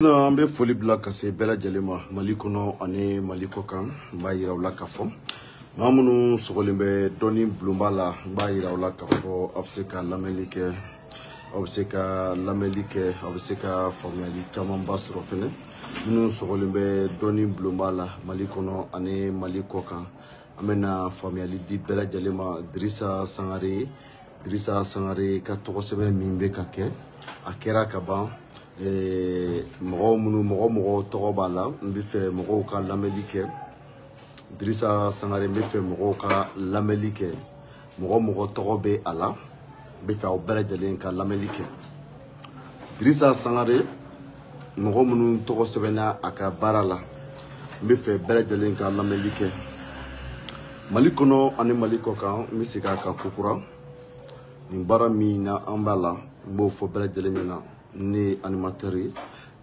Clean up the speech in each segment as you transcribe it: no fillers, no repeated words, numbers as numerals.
Na mbe foli bila kase Bela Djalema malikono ane Malikwaka mba ira ula kafo mamunu sokolimbe Doni Blonba la mba ira ula kafo abseka lamelike abseka formali chamamba strofene munu sokolimbe Doni Blonba la malikono ane Malikwaka amena formali di Bela Djalema Drissa Sangaré katokosebe mimbe kake a Kerakaba et moro torobala mbife moro ka lamelike Drissa Sangaré mbife moro ka lamelike moro torobe ala mbife au Bela Djalema lamelike Drissa Sangaré moro munu torosebena akabarala mbife Bela Djalema lamelike malikono ani Malikwaka misika ka kukura nimbara mina ambala mbofo Bela Djalema ni animateri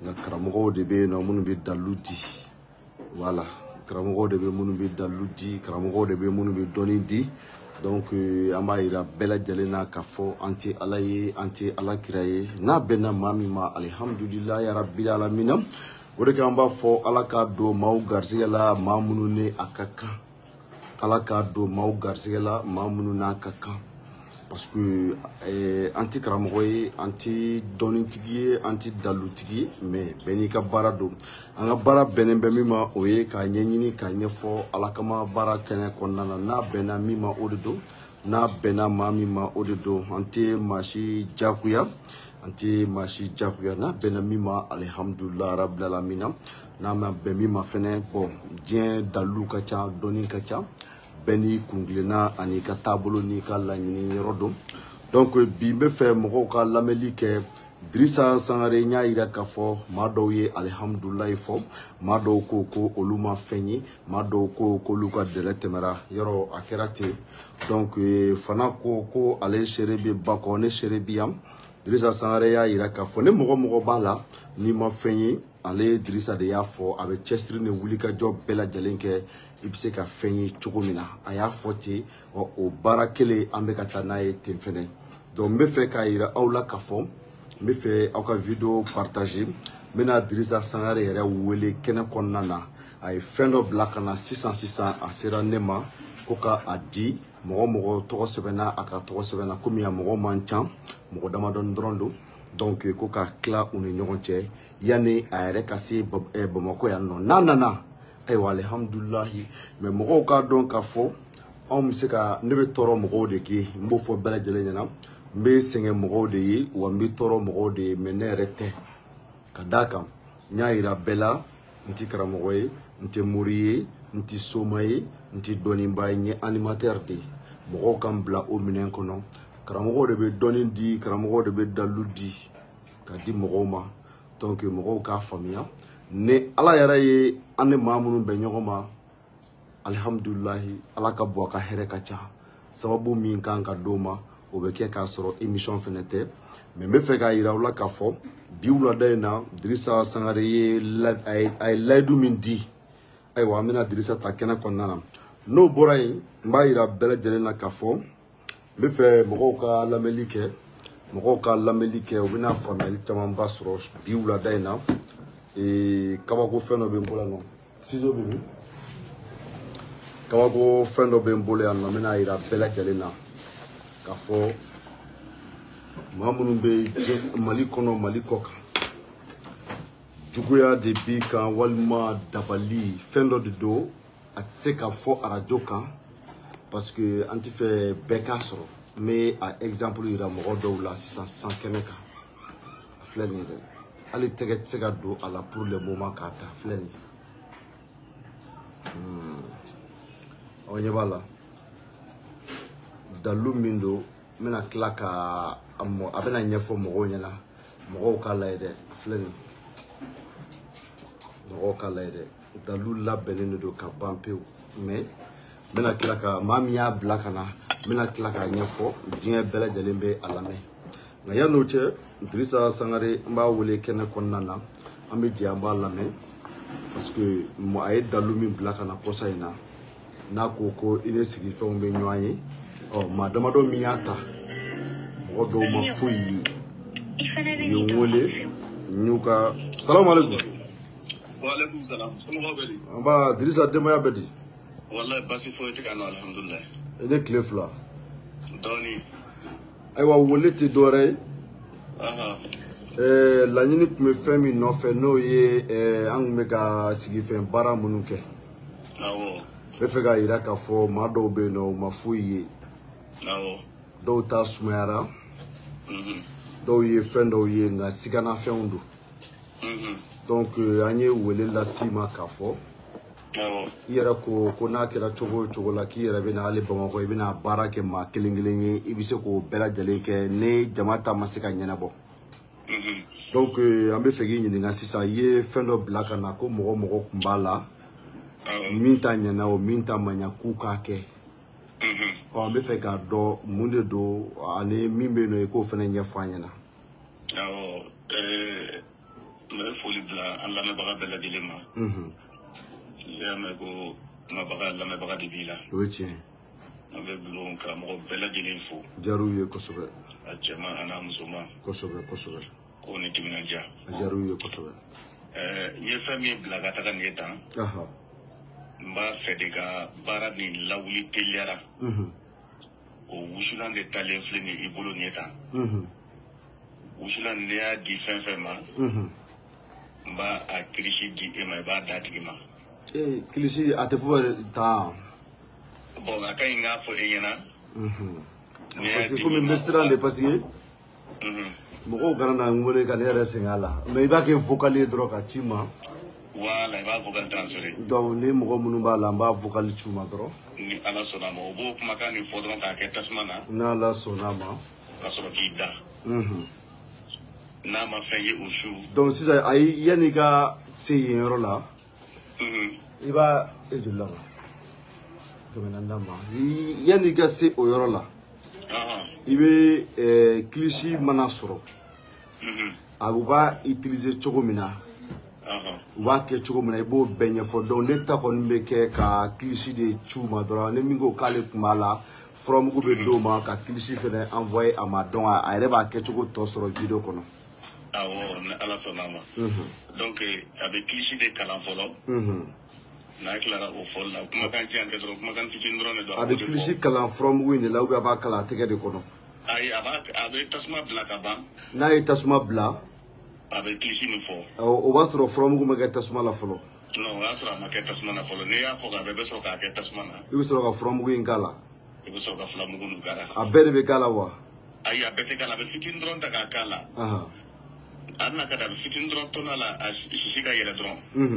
na karamogo de be na munu be daludi voilà karamogo de be munu be daludi karamogo de be munu be donidi donc amaira Bela Djalema kafo anti alaye anti alakiraye na bena mamima alhamdulillah ya rabbil alamin orika amba fo alaka do mau garzela mamunu ne akaka alaka do mau garzela mamunu na akaka parce que anti karamogoy anti donitigi anti dalutigi mais benika barado anga bara benembe mima oye ka nyenyini ka nyefo alakama bara kene konana na bena mima ododo na bena mamima ododo anti mashi jakuya na bena mima alhamdulillah rabbil alamin na ma bemima fene bon dien daluka cha donika cha Beni Kunglena Anika Tabolo Nika Lanini Rodom. Donc Bimbe Fe Moroka Lamelike Drissa Sangaré Nya Irakafo Madoye Alhamdulillah Fo Mado Koko Oluma Feni Mado Koko Luka Deletemera Yoro Akerate. Donc Fana Koko Ale Sherebi Bakone Sherebiam Drissa Sangaré Nya Irakafo Ne Moro Bala Nima Feni Ale Drissa de Yafo avec Chestri ne Wulika Job Bela Djalema Ipse ka fenyi chukumina aya foti o barakele ambekata nae temfene donc me fe ka ira aula ka fom me fe aka video partager mena Drissa Sangaré re wole kene konnana ay friend of black na 600 asira nema koka adi moro to sebena aka to sebena kumia moro manchan moro dama don drondo donc koka kla une nyoronche yane ayre kasi bomako ya non nanana aywa alhamdulillahi mais moko ka don ka fo on misika nebe toro moko de ki mbofo Bela Djalema mbe singe moko de yi wa mbi toro moko de menerete kadaka nyaira bela nti karamoye nti muriye nti somaye nti doni mbaye ni animateur de moko kam bla o minen kono karamoko de be doni di karamoko de be daludi kadi moko ma donc moko ka famia ne ala yara ye ane maamunu be nyogoma alhamdulillah ala ka bo ka here ka cha sababu min kan ka doma obeke ka soro emission fenete mais me fe ka ira wala ka fo biula dena Drissa Sangaré la ay laidu min di ay wa mina Drissa takena konnana no boray mba ira Bela Djalema ka fo me fe moko ka lamelike obina famel tamamba soro biula dena et Kabako Fendo Bembolano. Si je veux, Kabako Fendo Bembolano, Mena ira Bela Djalema. Kafo Mamounbe Malikono Malikwaka. Juguya de Bika, Walma, Dabali, Fendo de Do, Atseka Fo Arajoka, parce que Antife Bekasro, mais à exemple, il y a Morodoula, 600 Keneka. Flenide. Allez, t'es gâteau à la pour le moment qu'à ta flène. On y va là. Dans le mindo, mena claka amo, abena nyefo moroyana, moroka laide, flène. Moroka laide, dans le labelline de Kabampeo, mais mena claka, mamia blakana, mena claka nyefo, dien Bela Djalema à la main. Naya noche Drissa Sangaré mba wole kene konnana ambe diamba lame parce que mo ay dalumi blaka na kosaina na koko ile sigifo mbe nyoyi o madama do miata odo mafuyi yo wole nyuka Salam alaikum. Wa alaikum salam. Salam beli. Amba Drissa Demoya beli. Wallah basi foyte kana alhamdulillah. Ele clef là. Doni. Aywa wolete doré. Aha. La nini me fait mi no fait no ye ang mega sigi fait bara munuke. Awo. Me fait ga ira ka fo ma do be no ma fuye. Awo. Do ta sumara. Do ye fait do ye nga sikana fait undu. Donc anye wele la sima kafo yera ko kona kira chogo chogo la ki yera bina ale bamako bina bara ke ma kelingelingi ibise ko Bela Djalema ne jamata masika nyana bo donc ambe fegi nyinga sisa ye fendo blaka na ko mogo mogo kumbala minta nyana o minta manyakuka ke ambe fega do munde do ane mimbe no eko fene nyefa nyana mais folie blanc Allah me baga Bela Djalema ya me go ma baga Allah me baga dibila oui tiens avec blanc comme on Bela Djalema fou jaruye kosobe ajama ana musuma kosobe on est kimnja jaruye kosobe ye famille blaga ta kan yeta aha mba fedega barani lawli teliara o wushulan de talefle ni ibolo nieta wushulan ne a di fenfema mba a kilishi di ema ba dati ma eh kilishi atefore ta bon aka inga fo enyana parce que comme ministre de passier moko garana ngone ka lera singala mais ba ke vocali droga chima wala ba vocal transféré donc ne moko munumba lamba vocal chuma dro ni ala sonama obo kuma kan fodron ka ke tasmana na ala sonama kasoro kida na ma fait au chou donc si ça aïe yaniga c'est un rôle là il va et de là comme un dama yaniga c'est au rôle là il veut cliché manasoro abuba utiliser chogomina wa ke chogomina bo benye for donc l'état qu'on me ke ka cliché de chuma dora ne mingo kale kumala from gouvernement ka cliché fait envoyer à madon à reba ke chogo tosoro vidéo kono ah ouais ala sonama donc avec cliché de calanfolo na clara au fol la kuma kan ti anke dro kuma kan ti ndrone do avec cliché calanfrom win la ou ba kala tege de kono ay avec tasma blaka ba na et tasma bla avec cliché me fo o wasro from kuma ga tasma la folo non wasra ma ke tasma na folo ne ya fo ga bebe so ka ke tasma na wasro ga from win kala wasro ga flam gunu kala a berbe kala wa ay a bete kala be fitin ndrone daga kala aha Anna kada fitin dron tonala a shishi ga yela dron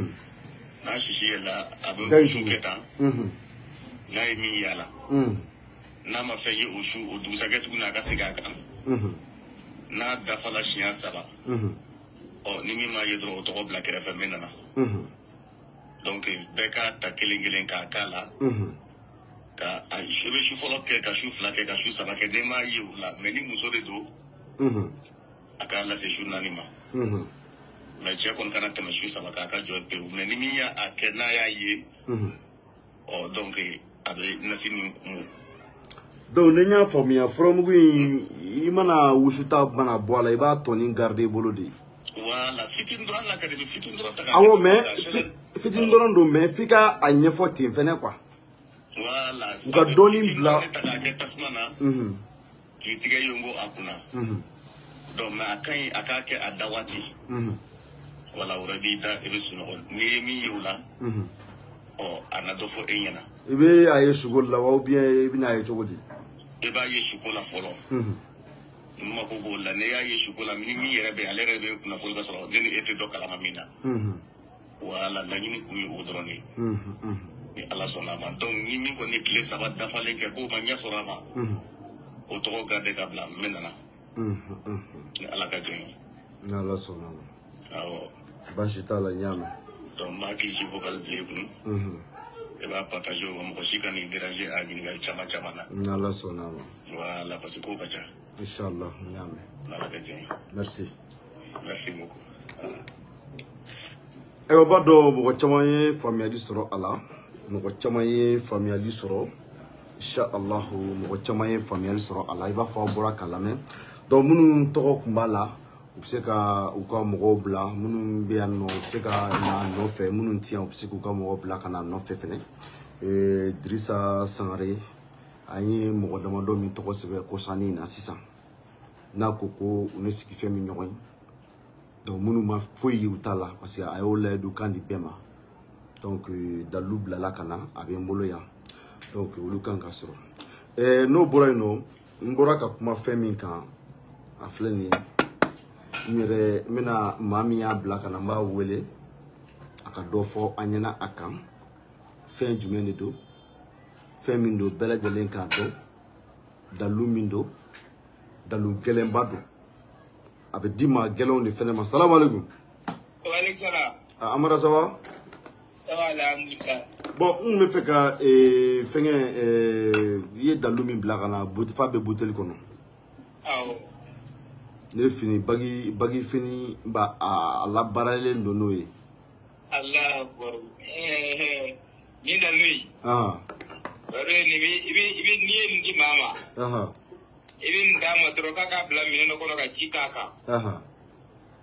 na shishi yela abun shuketa na mi yala na ma fayi ushu udu sagetu na ka siga kan na da fala shiya saba o ni mi ma yedro to obla kera femina na donc beka ta kelingelen ka kala ka a shebe shufolo ke ka shufla ke ka shusaba ke de ma yula meni musore do akala se shunanima na je kon kana tama shusa bakaka jope unenimia akena yaye oh donc avec nasimi donc nenya famia from gwin imana wushuta bana boala iba toni garder bolodi wala fitin dron la kadi fitin dron taka awo mais fitin dron do mais fika anye fotin fene quoi wala ka doni bla ki tiga yongo akuna donc ma kai akake adawati wala urabida ibisno ni mi yula o anadofo enyana ibe aye shugol la wa bien ibe na yeto godi ibe aye shugol la folo mako gola ne aye shugol la mi yerebe alerebe kuna folo basoro deni ete dokala mamina wala la ni ku odroni ni ala sona ma donc ni mi ko ni kle sabat dafale ke ko manya sorama o to garde ka bla menana ala ka jeni na la sona awo bashita la nyama donc ma ki si vocal blebu et va partager comme aussi quand il déranger à ni ngai chama chama na la sona voilà parce que bacha inshallah nyama ala ka jeni merci beaucoup e baba do mo chama ye famille di soro ala mo chama ye famille di soro inshallah mo chama ye famille soro ala iba fa bora kalame donc nous toko kumbala upseka ukamuro bla munumbi ano upseka na nofe mununtia upseka ukamuro bla kana nofe fene Drissa Sangaré ayi mugodamado mitoko sebe kosani na sisa na koko unesiki femi nyoni donc munuma foyi utala parce que ayola du kandi bema donc dalubla la kana abembolo ya donc ulukanga soro no borano mbora kapuma femi kan afleni mire mena mami ya bla kana ma wele akadofo anyana akam fin jumene do femindo Bela Djalema do dalumindo dalu gelemba do abe dima gelon de fenema salam alaykum wa alaykum salam amara sawa la mika bon on me fait ka fenga ye dalumi bla kana botfa be botel kono awo ne fini bagi fini ba ala barale ndono e Allah akbar ni dalui bare ni bi ni ngi mama ibi ndama troka ka bla mino kono ka chikaka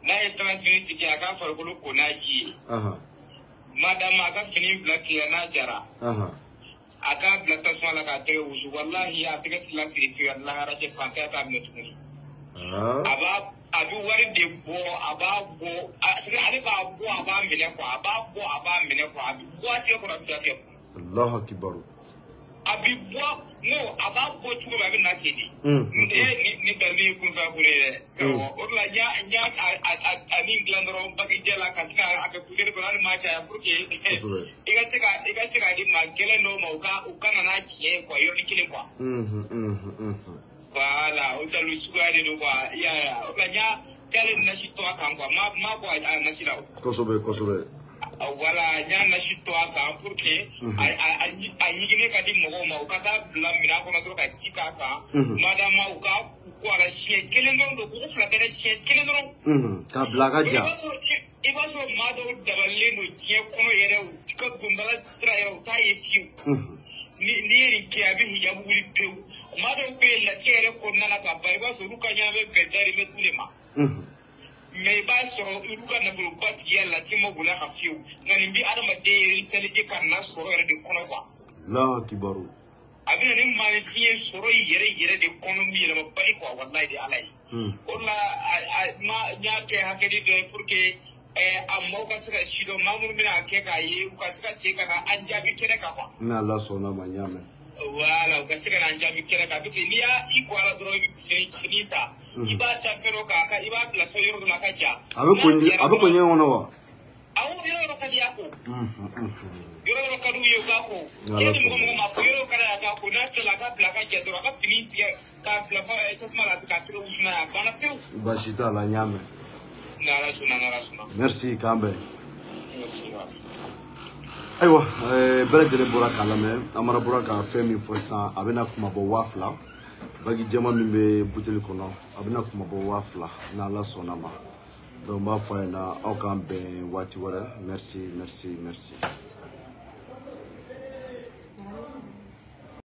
na e transmit chikaka farkulu konaji madam aka fini bla tiana jara aka bla tasmala ka te uzu wallahi atike sila sirifi wallahi arache fanta ta mutuni aba abu wari de bo aba bo asli ani ba bo aba mine ko aba bo aba mine ko abi ko ati ko rabbi ati Allahu akbar abi bo no aba bo chugo abi na chidi ni dalili kunfa kule o la nya an England ro bagi jela kasina abi kugere ko ani macha ya porque iga chika di magele no mauka ukana na chie kwa yoni kile kwa voilà, on t'a le soir de nous voir. Il y a quelle nation toi quand quoi ma quoi à nation. Kosobe. Voilà, il y a nation toi quand pour que à yigné quand il m'a au Canada la mina qu'on a trouvé à Chicago. Madame Ouka quoi la chien quel nom de groupe la terre chien quel nom. Ta blague déjà. Il va sur madame d'avaler nos tiens qu'on y est au Chicago dans la Israël au Taïfi. Ni qui avait Madame Bella Thierry Konana Kabaiba, Rukanya Bedari Metulema. Mais Basso, Rukan of Batia, Latimo Gulafiu, Nanimbi Adamade, Ritali Kanas, or the Konoba. La Kibaru. I didn't manifest sorry, yere de Konomi, and Baikwa, what like the Alai. Ola, I, Yate Hakedi, Purke, Amokasa, Shido, Mamma, Keka, Ukasa, Sekana, and Jabi Terekawa. Nala Sona Mayame. Voilà, on se rend jamais Kerakaba. Il y a quoi la drogue finita. Il va t'affaire au caca, il va la faire de la cacha. Avec quoi on a Merci Kambe. Merci. Aywa, bere de boraka la même, amara boraka femi fosan, abena kuma bo wafla, bagi jama mimbe butel kono, abena kuma bo wafla, na la sonama. Donc ma faina, aucun ben wati wara, merci.